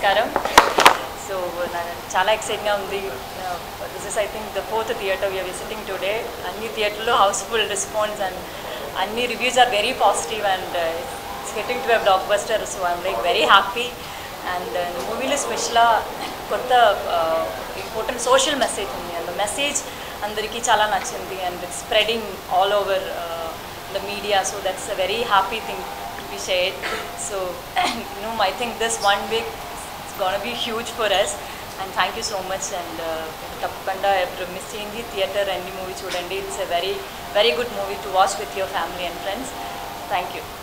Namaskaram. So, chala exciting. This is, I think, the fourth theatre we are visiting today. Anni theatre lo houseful response and anni reviews are very positive and it's getting to be a blockbuster. So I'm like very happy. And the movie is special. Important social message undi. And the message andariki chala nachindi and it's spreading all over the media. So that's a very happy thing. Shared. So, I think this 1 week is going to be huge for us. And thank you so much. And Tappakanda, after missing the theatre and the movie, it's a very, very good movie to watch with your family and friends. Thank you.